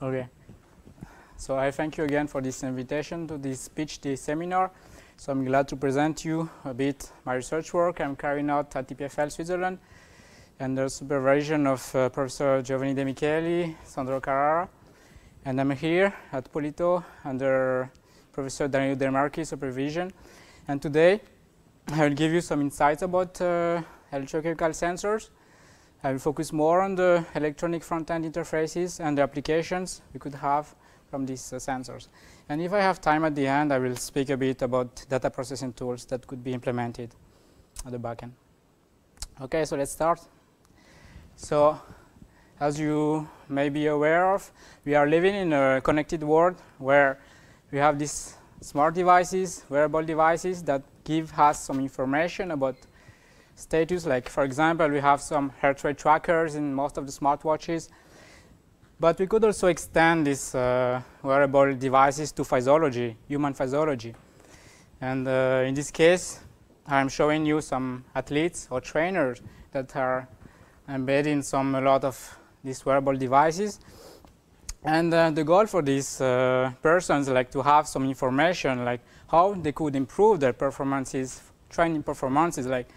Okay. So I thank you again for this invitation to this speech day seminar. So I'm glad to present you a bit my research work I'm carrying out at EPFL Switzerland under supervision of Professor Giovanni De Micheli, Sandro Carrara, and I'm here at Polito under Professor Daniele De Marchis' supervision. And today I will give you some insights about electrochemical sensors. I will focus more on the electronic front-end interfaces and the applications we could have from these sensors. And if I have time at the end, I will speak a bit about data processing tools that could be implemented at the back end. Okay, so let's start. So, as you may be aware of, we are living in a connected world where we have these smart devices, wearable devices that give us some information about status. Like, for example, we have some heart rate trackers in most of the smartwatches. But we could also extend these wearable devices to physiology, human physiology. And in this case, I'm showing you some athletes or trainers that are embedding a lot of these wearable devices. And the goal for these persons, like, to have some information, like how they could improve their performances, training performances, like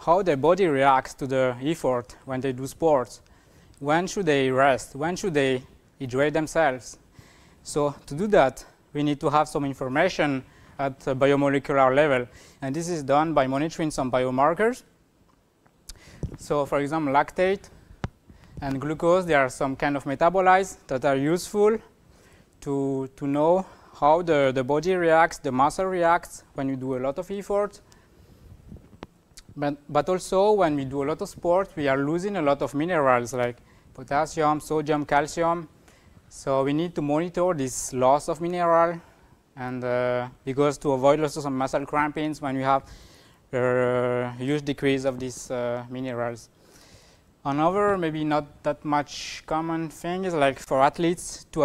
how their body reacts to the effort when they do sports. When should they rest? When should they hydrate themselves? So to do that, we need to have some information at a biomolecular level. And this is done by monitoring some biomarkers. So, for example, lactate and glucose, there are some kind of metabolites that are useful to know how the body reacts, the muscle reacts when you do a lot of effort. But also, when we do a lot of sport, we are losing a lot of minerals like potassium, sodium, calcium. So we need to monitor this loss of mineral, and because to avoid also some muscle crampings when we have huge decrease of these minerals. Another maybe not that much common thing is, like, for athletes to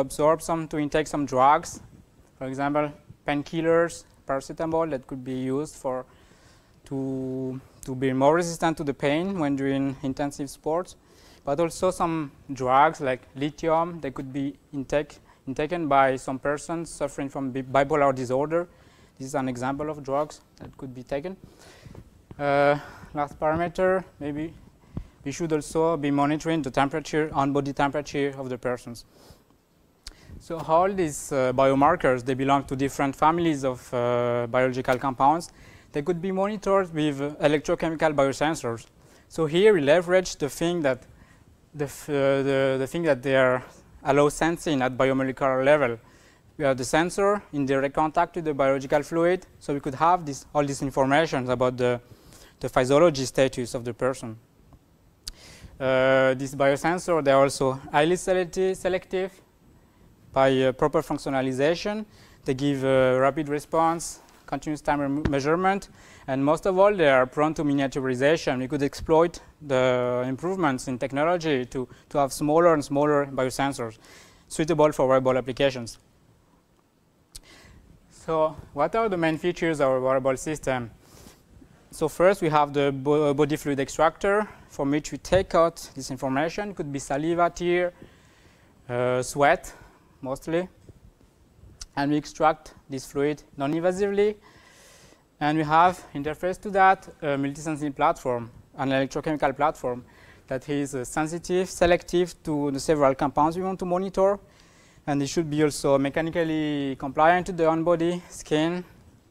intake some drugs, for example painkillers, paracetamol, that could be used for to be more resistant to the pain when doing intensive sports. But also some drugs like lithium, they could be taken by some persons suffering from bipolar disorder. This is an example of drugs that could be taken. Last parameter, maybe we should also be monitoring the temperature, on-body temperature of the persons. So all these biomarkers, they belong to different families of biological compounds. They could be monitored with electrochemical biosensors. So here we leverage the thing that they allow sensing at biomolecular level. We have the sensor in direct contact with the biological fluid, so we could have this, all this information about the physiology status of the person. These biosensors, they are also highly selective by proper functionalization. They give rapid response, continuous time measurement, and most of all, they are prone to miniaturization. We could exploit the improvements in technology to have smaller and smaller biosensors suitable for wearable applications. So, what are the main features of our wearable system? So first, we have the body fluid extractor, from which we take out this information. It could be saliva, tear, sweat, mostly. And we extract this fluid non-invasively. And we have, interface to that, a multi-sensing platform, an electrochemical platform that is sensitive, selective to the several compounds we want to monitor. And it should be also mechanically compliant to the on-body skin.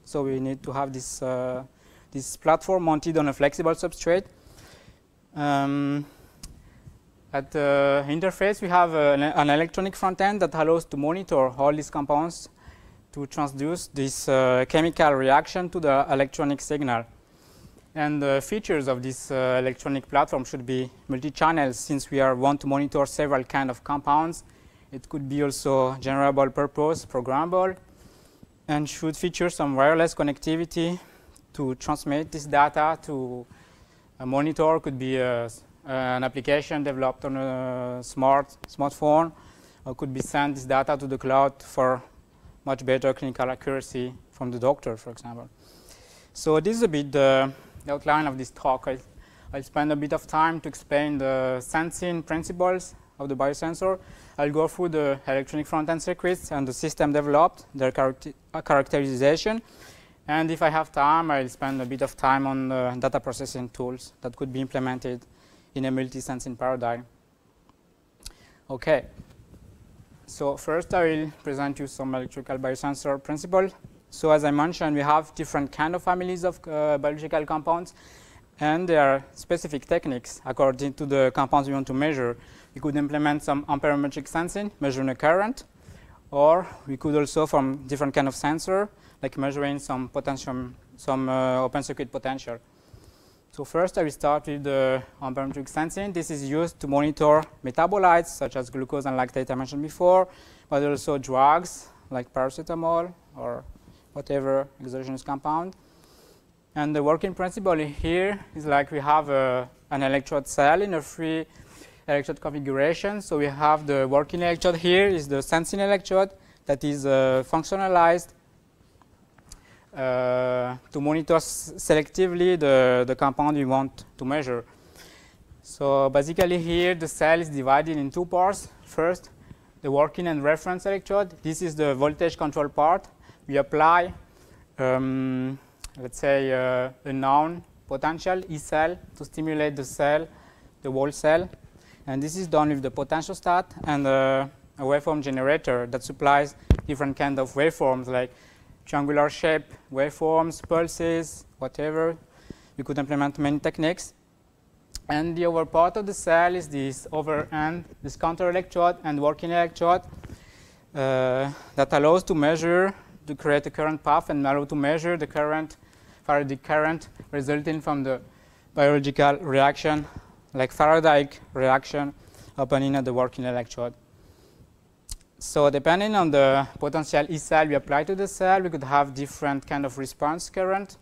So we need to have this, this platform mounted on a flexible substrate. At the interface, we have an electronic front end that allows to monitor all these compounds to transduce this chemical reaction to the electronic signal. And the features of this electronic platform should be multi-channels, since we want to monitor several kinds of compounds. It could be also generable purpose, programmable, and should feature some wireless connectivity to transmit this data to a monitor. Could be an application developed on a smartphone, or could be sent this data to the cloud for much better clinical accuracy from the doctor, for example. So this is a bit the outline of this talk. I'll spend a bit of time to explain the sensing principles of the biosensor. I'll go through the electronic front-end circuits and the system developed, their characterization. And if I have time, I'll spend a bit of time on data processing tools that could be implemented in a multi-sensing paradigm. Okay. So first, I will present you some electrical biosensor principle. So as I mentioned, we have different kind of families of biological compounds, and there are specific techniques according to the compounds we want to measure. We could implement some amperometric sensing, measuring a current, or we could also from different kind of sensor, like measuring some potential, some open circuit potential. So first, I will start with the amperometric sensing. This is used to monitor metabolites, such as glucose and lactate I mentioned before, but also drugs, like paracetamol or whatever exogenous compound. And the working principle here is like we have an electrode cell in a free electrode configuration. So we have the working electrode here is the sensing electrode that is functionalized to monitor selectively the compound we want to measure. So basically here the cell is divided in two parts. First, the working and reference electrode. This is the voltage control part. We apply, let's say, a known potential E cell to stimulate the cell, the whole cell. And this is done with the potentiostat and a waveform generator that supplies different kind of waveforms, like triangular shape waveforms, pulses, whatever. You could implement many techniques. And the other part of the cell is this over end, this counter electrode and working electrode that allows to measure, to create a current path and allow to measure the current, Faradic current resulting from the biological reaction, like Faradic reaction happening at the working electrode. So depending on the potential E cell we apply to the cell, we could have different kind of response current.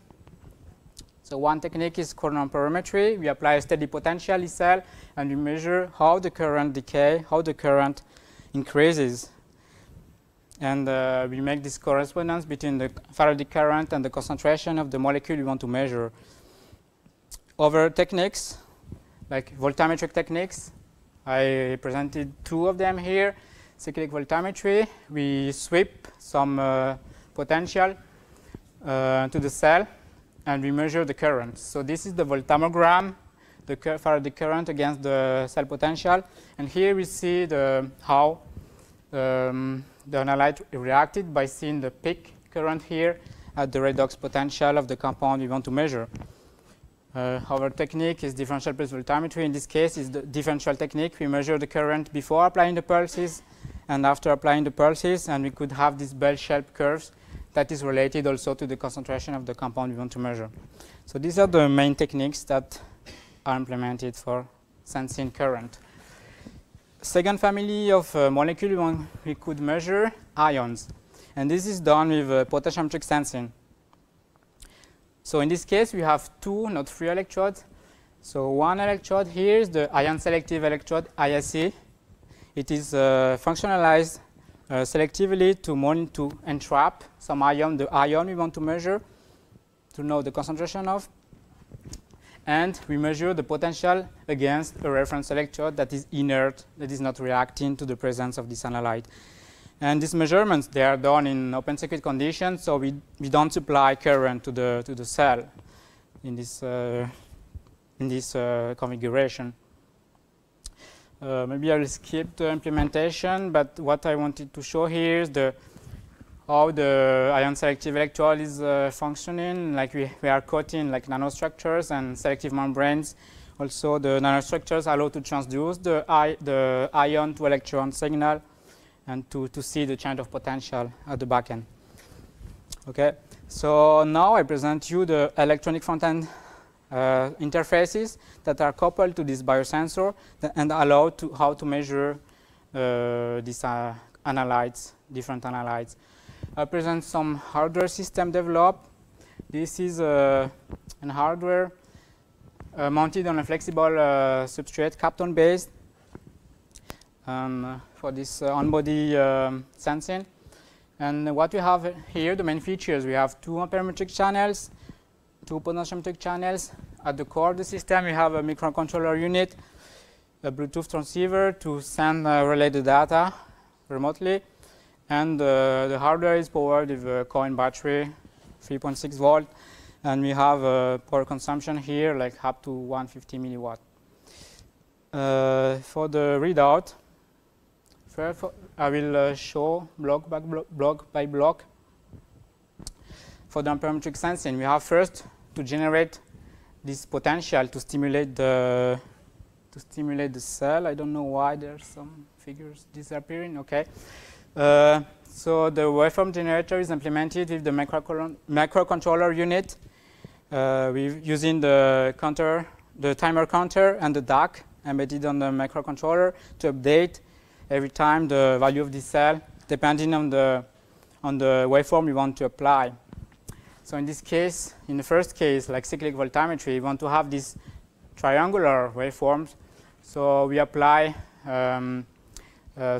So one technique is courant amperometry. We apply a steady potential E cell and we measure how the current decay, how the current increases. And we make this correspondence between the Faradic current and the concentration of the molecule we want to measure. Other techniques, like voltammetric techniques, I presented two of them here. Cyclic voltammetry, we sweep some potential to the cell and we measure the current. So this is the voltammogram, the Faradic current against the cell potential. And here we see how the analyte reacted by seeing the peak current here at the redox potential of the compound we want to measure. Our technique is differential pulse voltammetry. In this case, it's the differential technique. We measure the current before applying the pulses and after applying the pulses, and we could have these bell-shaped curves that is related also to the concentration of the compound we want to measure. So these are the main techniques that are implemented for sensing current. Second family of molecule we could measure, ions. And this is done with potentiometric sensing. So in this case, we have two, not three electrodes. So one electrode here is the ion selective electrode, ISE. It is functionalized selectively to entrap some ion, the ion we want to measure, to know the concentration of. And we measure the potential against a reference electrode that is inert, that is not reacting to the presence of this analyte. And these measurements, they are done in open circuit conditions, so we don't supply current to the cell in this configuration. Maybe I will skip the implementation, but what I wanted to show here is how the ion selective electrode is functioning. Like we are coating like nanostructures and selective membranes. Also, the nanostructures allow to transduce the ion to electron signal and to see the change of potential at the back end. Okay, so now I present you the electronic front end interfaces that are coupled to this biosensor and allow to how to measure these analytes, different analytes. I present some hardware system developed. This is an hardware mounted on a flexible substrate, Kapton based, for this on-body sensing. And what we have here, the main features, we have two amperometric channels, two potentiometric channels. At the core of the system, we have a microcontroller unit a Bluetooth transceiver to send related data remotely, and the hardware is powered with a coin battery, 3.6 volt, and we have power consumption here like up to 150 milliwatt. For the readout, first I will show block by block. For the amperometric sensing, we have first to generate this potential to stimulate the cell. I don't know why there's some figures disappearing. Okay, so the waveform generator is implemented with the microcontroller unit. We're using the counter, the timer counter, and the DAC embedded on the microcontroller to update every time the value of the cell, depending on the waveform we want to apply. So in this case, in the first case, like cyclic voltammetry, we want to have these triangular waveforms. So we apply a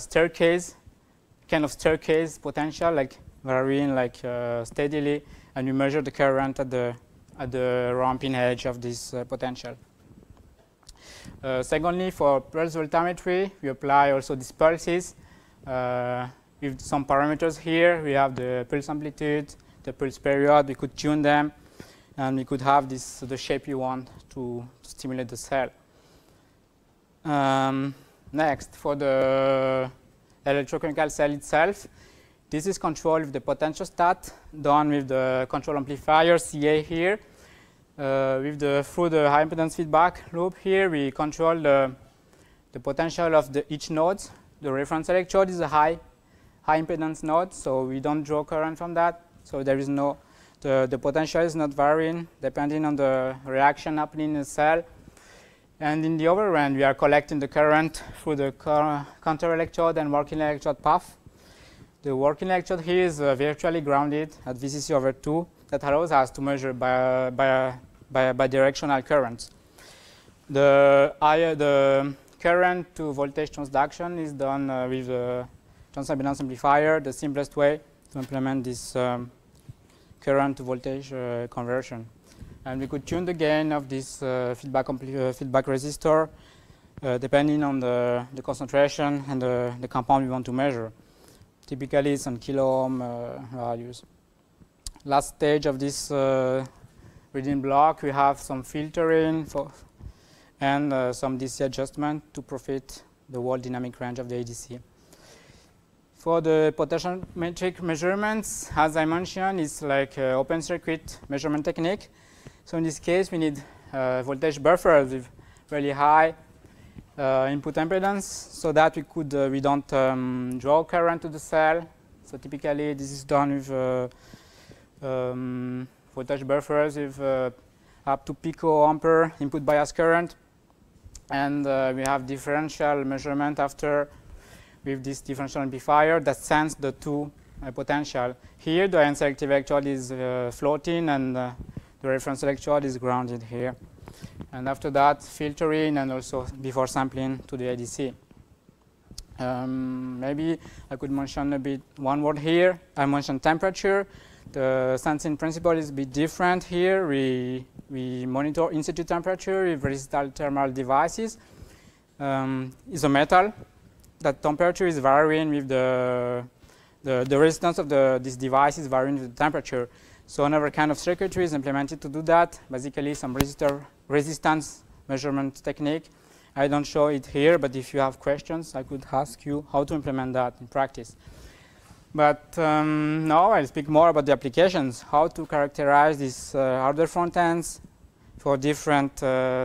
staircase, kind of staircase potential, like varying like steadily, and we measure the current at the ramping edge of this potential. Secondly, for pulse voltammetry, we apply also these pulses with some parameters here. We have the pulse amplitude, the pulse period. We could tune them, and we could have this the shape you want to stimulate the cell. Next, for the electrochemical cell itself, this is controlled with the potentiostat, done with the control amplifier CA here. With the through the high impedance feedback loop here, we control the potential of each node. The reference electrode is a high impedance node, so we don't draw current from that. So there is no the potential is not varying depending on the reaction happening in the cell. And in the other end, we are collecting the current through the counter electrode and working electrode path. The working electrode here is virtually grounded at VCC/2. That allows us to measure bidirectional currents. The current to voltage transduction is done with the transimpedance amplifier, the simplest way to implement this current to voltage conversion. And we could tune the gain of this feedback resistor depending on the concentration and the compound we want to measure. Typically, it's on kilo-ohm values. Last stage of this reading block, we have some filtering and some DC adjustment to profit the whole dynamic range of the ADC. For the potentiometric measurements, as I mentioned, it's like an open circuit measurement technique. So in this case, we need voltage buffers with really high input impedance so that we could we don't draw current to the cell. So typically, this is done with voltage buffers with up to picoampere input bias current, and we have differential measurement after with this differential amplifier that sends the two potential. Here the n-selective electrode is floating, and the reference electrode is grounded here, and after that filtering and also before sampling to the ADC. Maybe I could mention one word here. I mentioned temperature. The sensing principle is a bit different here. We monitor in-situ temperature with resistor thermal devices. It's a metal. That temperature is varying with the resistance of this device is varying with the temperature. So another kind of circuitry is implemented to do that. Basically, some resistance measurement technique. I don't show it here, but if you have questions, I could ask you how to implement that in practice. But now I'll speak more about the applications, how to characterize these hardware front ends for different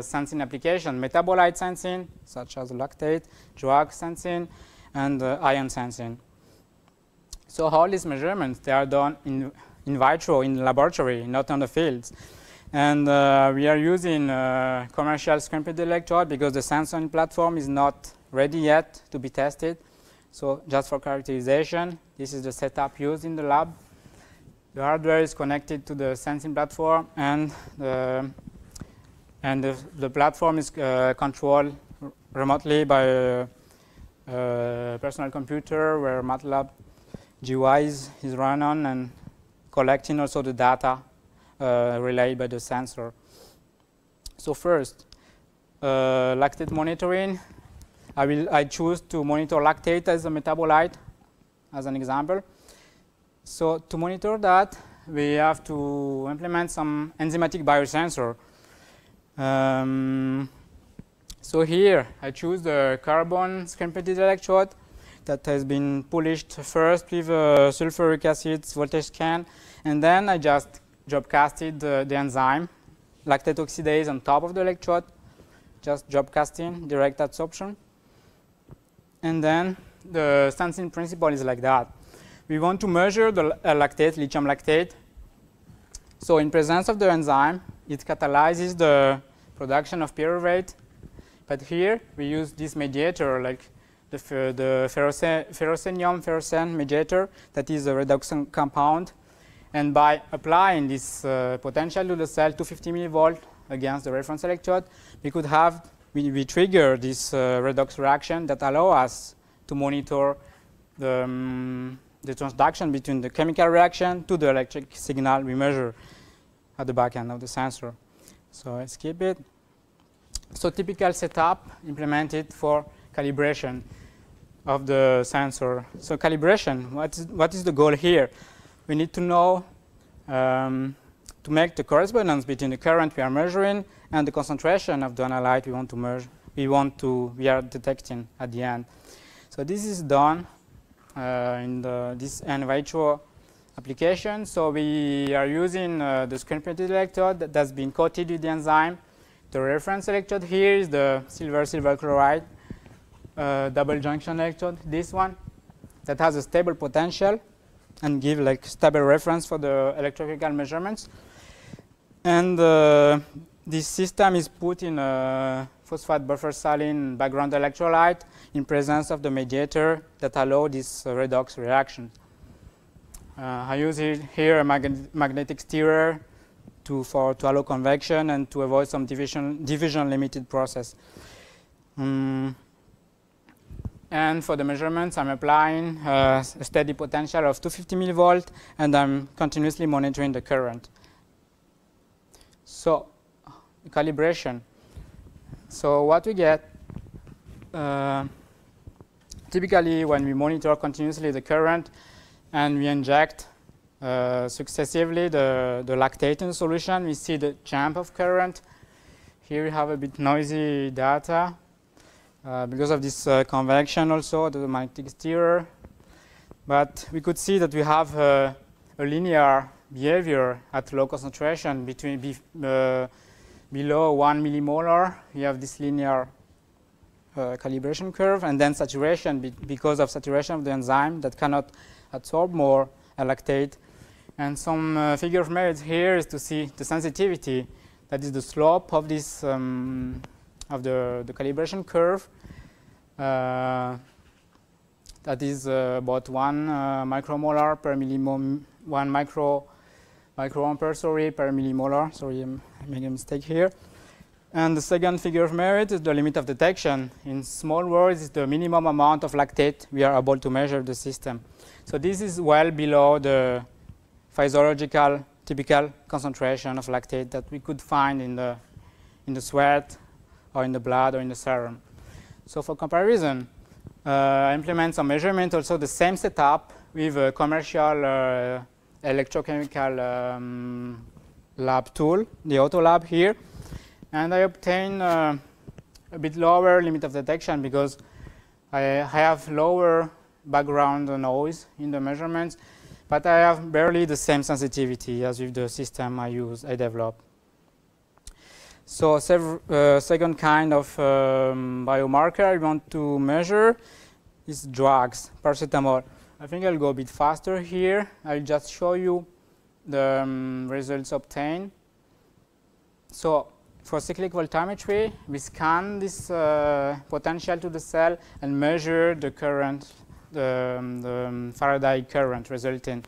sensing applications, metabolite sensing, such as lactate, drug sensing, and ion sensing. So all these measurements, they are done in vitro, in the laboratory, not on the fields. And we are using commercial scrimped electrode because the sensing platform is not ready yet to be tested. So just for characterization, this is the setup used in the lab. The hardware is connected to the sensing platform, and the platform is controlled remotely by a personal computer where MATLAB GUI is run on and collecting also the data relayed by the sensor. So first, lactate monitoring. I choose to monitor lactate as a metabolite as an example. So to monitor that, we have to implement some enzymatic biosensor. So here I choose the carbon screen-printed electrode that has been polished first with sulfuric acid voltage scan, and then I just job casted the enzyme lactate oxidase on top of the electrode, just job casting, direct adsorption. And then the sensing principle is like that. We want to measure the lactate, lithium lactate. So in presence of the enzyme, it catalyzes the production of pyruvate. But here we use this mediator, like the ferrocene mediator, that is a reduction compound. And by applying this potential to the cell, 250 millivolt against the reference electrode, we trigger this redox reaction that allow us to monitor the transduction between the chemical reaction to the electric signal we measure at the back end of the sensor. So I skip it. So typical setup implemented for calibration of the sensor. So calibration, what is the goal here? We need to know to make the correspondence between the current we are measuring and the concentration of the analyte we want to measure. We are detecting at the end. So this is done in this in vitro application. So we are using the screen-printed electrode that has been coated with the enzyme. The reference electrode here is the silver-silver chloride double junction electrode. This one that has a stable potential and give like stable reference for the electrochemical measurements. And this system is put in a phosphate buffer saline background electrolyte in presence of the mediator that allow this redox reaction. I use here a magnetic stirrer to allow convection and to avoid some division limited process. And for the measurements, I'm applying a steady potential of 250 millivolt, and I'm continuously monitoring the current. So, calibration. So, what we get, typically when we monitor continuously the current and we inject successively the lactate in the solution, we see the jump of current. Here we have a bit noisy data because of this convection also, the magnetic stirrer. But we could see that we have a linear behavior at low concentration between below 1 millimolar. We have this linear calibration curve, and then saturation because of saturation of the enzyme that cannot absorb more lactate. And some figure of merit here is to see the sensitivity, that is the slope of this of the calibration curve, that is about 1 micromolar per millimolar, 1 microampere, sorry, per millimolar. Sorry, I'm making a mistake here. And the second figure of merit is the limit of detection. In small words, it's the minimum amount of lactate we are able to measure the system. So this is well below the physiological typical concentration of lactate that we could find in the sweat, or in the blood, or in the serum. So for comparison, I implement some measurement, also the same setup with a commercial electrochemical lab tool, the AutoLab here. And I obtain a bit lower limit of detection because I have lower background noise in the measurements, but I have barely the same sensitivity as with the system I developed. So second kind of biomarker I want to measure is drugs, paracetamol. I think I'll go a bit faster here. I'll just show you the results obtained. So for cyclic voltammetry, we scan this potential to the cell and measure the current, the Faraday current resulting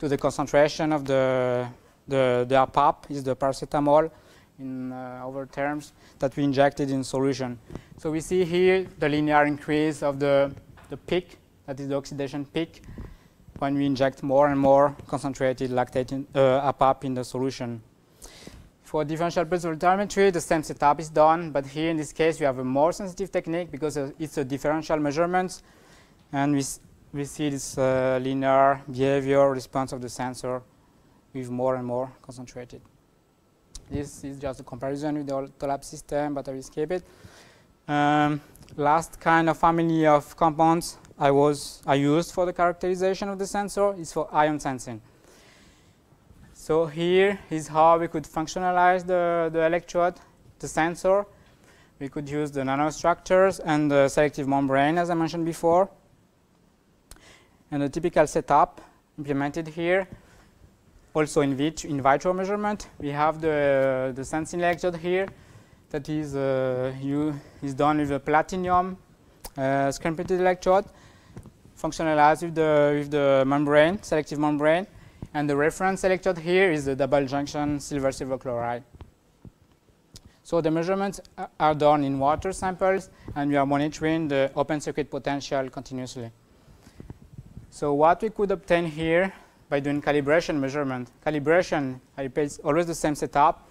to the concentration of the APAP, is the paracetamol, in other terms, that we injected in solution. So we see here the linear increase of the peak, that is the oxidation peak, when we inject more and more concentrated lactate APAP in the solution. For differential principle geometry, the same setup is done, but here in this case we have a more sensitive technique because it's a differential measurement, and we see this linear behavior response of the sensor with more and more concentrated. This is just a comparison with the AutoLab system, but I will skip it. Last kind of family of compounds I used for the characterization of the sensor is for ion sensing. So here is how we could functionalize the electrode, the sensor. We could use the nanostructures and the selective membrane, as I mentioned before. And the typical setup implemented here, also in vitro measurement, we have the sensing electrode here that is done with a platinum screen-printed electrode, functionalized with the membrane, selective membrane, and the reference electrode here is the double junction silver-silver chloride. So the measurements are done in water samples, and we are monitoring the open circuit potential continuously. So what we could obtain here by doing calibration measurement. Calibration, it's always the same setup.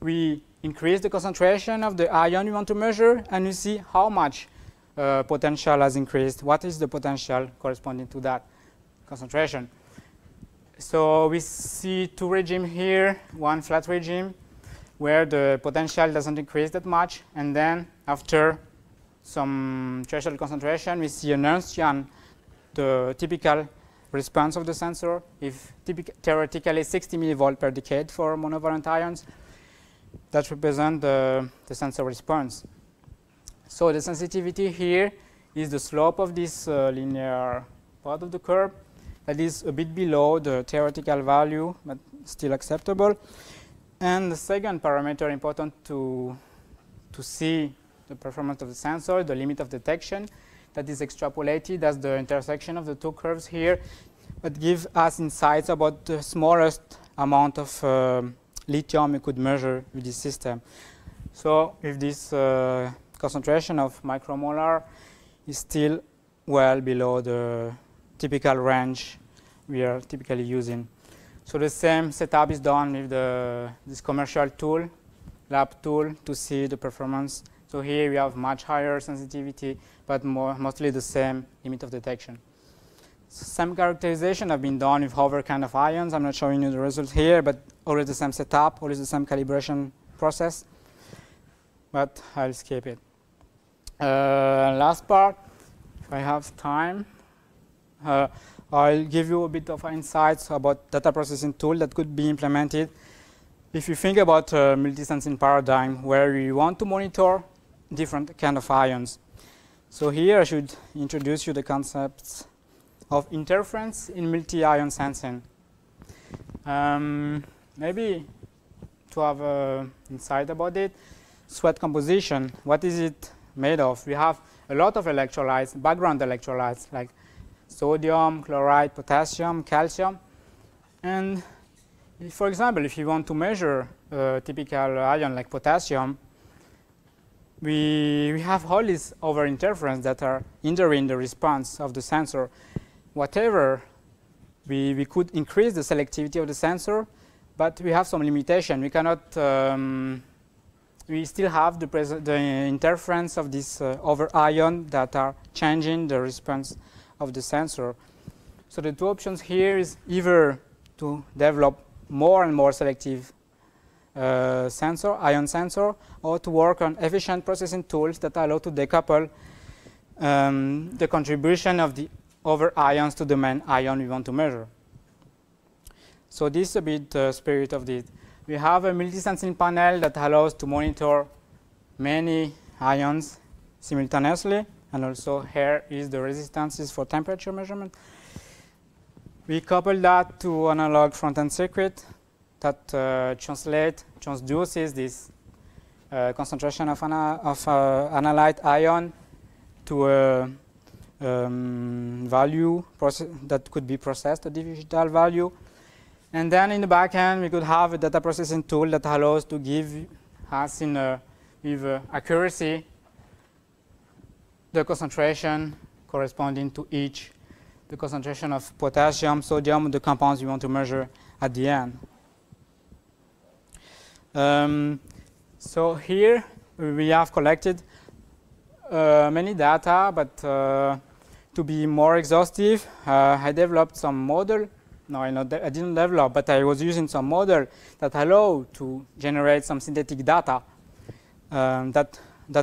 We increase the concentration of the ion we want to measure, and you see how much potential has increased. What is the potential corresponding to that concentration? So we see two regimes here, one flat regime where the potential doesn't increase that much, and then after some threshold concentration we see an Ernstian, the typical response of the sensor, if theoretically 60 millivolt per decade for monovalent ions, that represent the sensor response. So the sensitivity here is the slope of this linear part of the curve that is a bit below the theoretical value, but still acceptable. And the second parameter important to see the performance of the sensor, the limit of detection, that is extrapolated as the intersection of the two curves here, but give us insights about the smallest amount of lithium we could measure with this system. So if this concentration of micromolar is still well below the typical range we are typically using. So the same setup is done with this commercial tool, lab tool, to see the performance. So here we have much higher sensitivity, but mostly the same limit of detection. Some characterization have been done with other kind of ions. I'm not showing you the results here, but always the same setup, always the same calibration process. But I'll skip it. Last part, if I have time, I'll give you a bit of insights about data processing tool that could be implemented. If you think about multi-sensing paradigm, where we want to monitor different kind of ions. So here I should introduce you the concepts of interference in multi-ion sensing. Maybe to have insight about it, sweat composition, what is it made of? We have a lot of electrolytes, background electrolytes, like sodium, chloride, potassium, calcium. And for example, if you want to measure a typical ion like potassium, we have all these over interference that are hindering the response of the sensor. Whatever, we could increase the selectivity of the sensor, but we have some limitation. We cannot, we still have the interference of this over ion that are changing the response of the sensor. So the two options here is either to develop more and more selective ion sensor, or to work on efficient processing tools that allow to decouple the contribution of the other ions to the main ion we want to measure. So this is a bit the spirit of this. We have a multi-sensing panel that allows to monitor many ions simultaneously, and also here is the resistances for temperature measurement. We couple that to analog front-end circuit that transduces this concentration of analyte ion to a value that could be processed, a digital value. And then in the back end, we could have a data processing tool that allows to give us with accuracy the concentration corresponding to each. The concentration of potassium, sodium, the compounds you want to measure at the end. So here we have collected many data, but to be more exhaustive, I developed some model. No, I didn't develop, but I was using some model that allow to generate some synthetic data that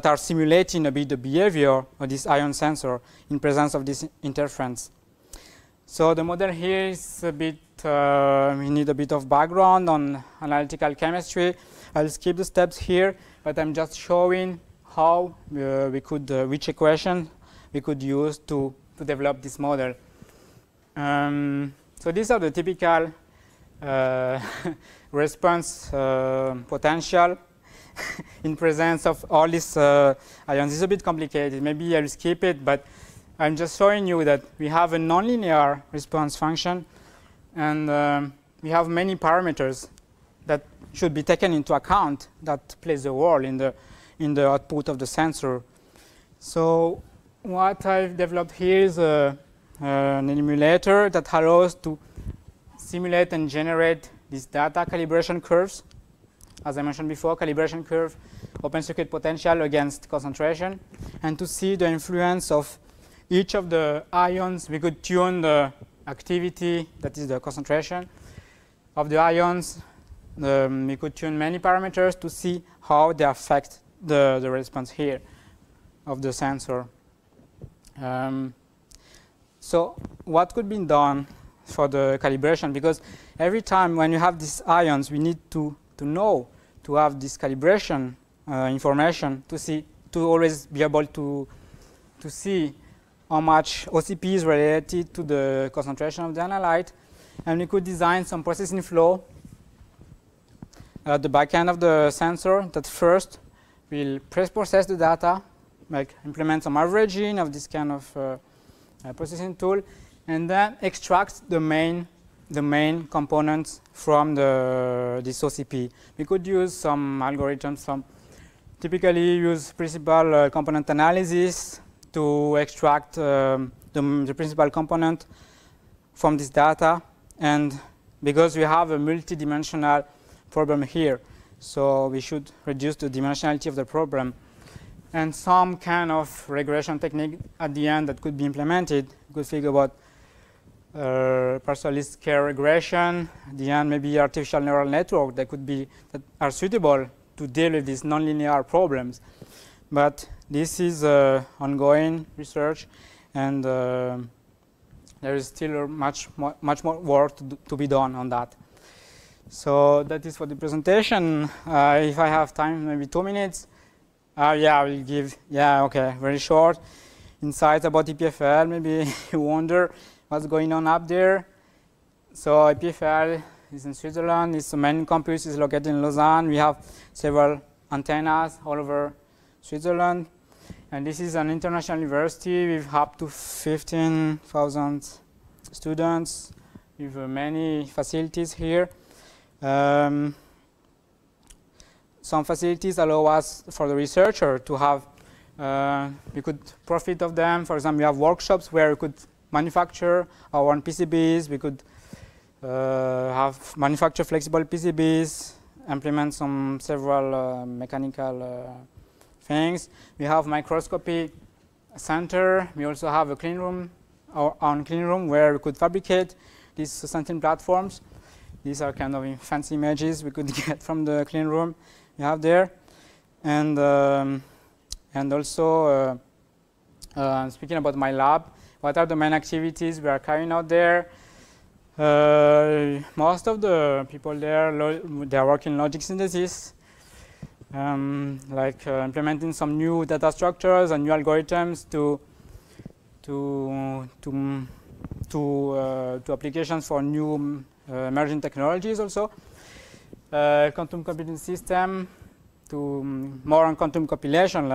are simulating a bit the behavior of this ion sensor in presence of this interference. So the model here is a bit, we need a bit of background on analytical chemistry. I'll skip the steps here, but I'm just showing how we could, which equation we could use to develop this model. So these are the typical response potential in presence of all these ions. It's a bit complicated. Maybe I'll skip it, but I'm just showing you that we have a nonlinear response function, and we have many parameters that should be taken into account that plays a role in the output of the sensor. So what I've developed here is an emulator that allows to simulate and generate these data calibration curves. As I mentioned before, calibration curve, open circuit potential against concentration, and to see the influence of each of the ions. We could tune the activity, that is the concentration of the ions. We could tune many parameters to see how they affect the response here of the sensor. So what could be done for the calibration? Because every time when you have these ions, we need to know, to have this calibration information to see, to always be able to see how much OCP is related to the concentration of the analyte. And we could design some processing flow at the back end of the sensor that first will process the data, like implement some averaging of this kind of processing tool, and then extract the main components from this OCP. We could use some algorithms, typically use principal component analysis to extract the principal component from this data, and because we have a multidimensional problem here, so we should reduce the dimensionality of the problem. And some kind of regression technique at the end that could be implemented. We could figure about partial least square regression. At the end, maybe artificial neural network that are suitable to deal with these nonlinear problems. But this is ongoing research, and there is still much more work to be done on that. So that is for the presentation. If I have time, maybe 2 minutes. Yeah, we'll give, very short insights about EPFL. Maybe you wonder what's going on up there. So EPFL is in Switzerland. Its main campus is located in Lausanne. We have several antennas all over Switzerland. And this is an international university with up to 15,000 students, with many facilities here. Some facilities allow us, for the researcher, to have, we could profit of them. For example, we have workshops where we could manufacture our own PCBs. We could manufacture flexible PCBs, implement several mechanical things. We have microscopy center. We also have a clean room, our own clean room, where we could fabricate these sensing platforms. These are kind of fancy images we could get from the clean room we have there. And also, speaking about my lab, what are the main activities we are carrying out there? Most of the people there, they are working logic synthesis, like implementing some new data structures and new algorithms to applications for new emerging technologies also. Quantum computing system, more on quantum compilation,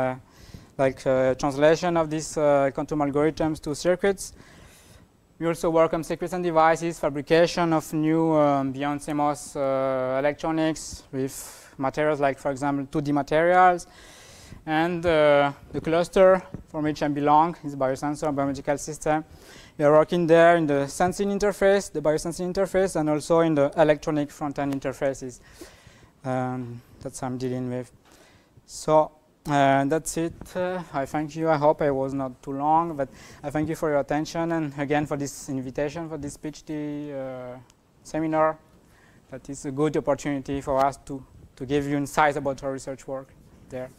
like translation of these quantum algorithms to circuits. We also work on circuits and devices, fabrication of new beyond CMOS electronics with materials like, for example, 2D materials. And the cluster from which I belong is biosensor and biomedical system. We are working there in the sensing interface, the biosensing interface, and also in the electronic front-end interfaces. that I'm dealing with. So that's it. I thank you. I hope I was not too long, but I thank you for your attention and again for this invitation for this PhD seminar. That is a good opportunity for us to give you insights about our research work there.